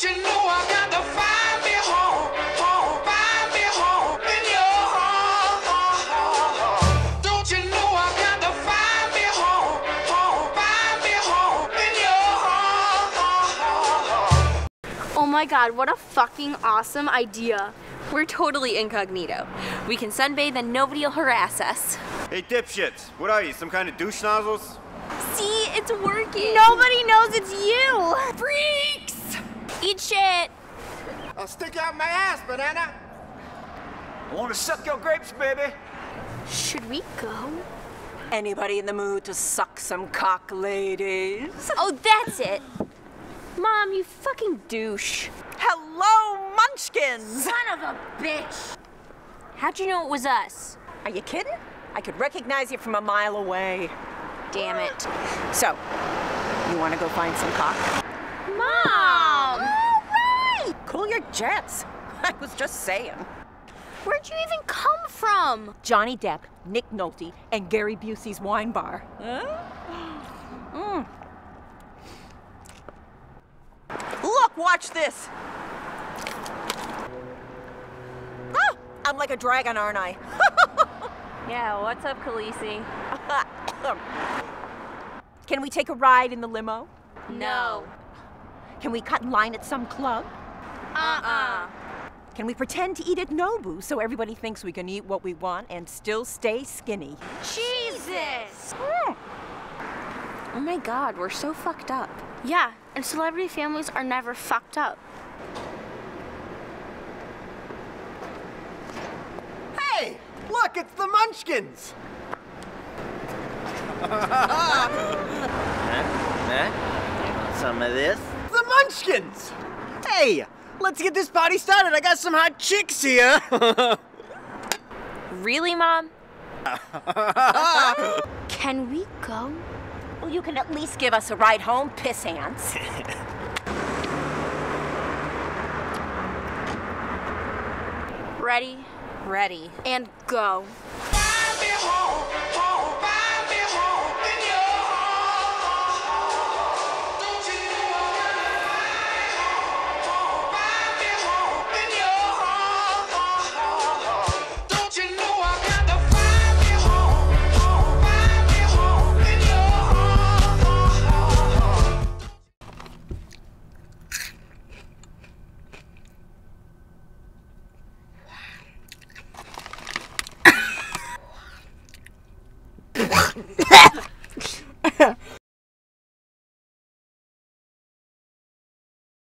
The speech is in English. Don't you know I got to find me home, find me home in your heart. Don't you know I got to find me home, find me home in your heart. Oh my god, what a fucking awesome idea. We're totally incognito. We can sunbathe and nobody'll harass us. Hey dipshits, what are you, some kind of douche nozzles? See, it's working. Nobody knows it's you. Freaks! Eat shit. I'll stick out my ass, banana. I want to suck your grapes, baby. Should we go? Anybody in the mood to suck some cock, ladies? Oh, that's it. Mom, you fucking douche. Hello, munchkins! Son of a bitch! How'd you know it was us? Are you kidding? I could recognize you from a mile away. Damn it. So, you want to go find some cock? Mom! All right! Cool your jets. I was just saying. Where'd you even come from? Johnny Depp, Nick Nolte, and Gary Busey's wine bar. Huh? Mm. Look, watch this. Ah, I'm like a dragon, aren't I? Yeah, what's up, Khaleesi? Can we take a ride in the limo? No. Can we cut in line at some club? Can we pretend to eat at Nobu so everybody thinks we can eat what we want and still stay skinny? Jesus! Mm. Oh my god, we're so fucked up. Yeah, and celebrity families are never fucked up. Hey! Look, it's the Munchkins! Some of this? The Munchkins! Hey, let's get this party started. I got some hot chicks here. Really, Mom? Can we go? Well, you can at least give us a ride home, piss ants. Ready? Ready. And go.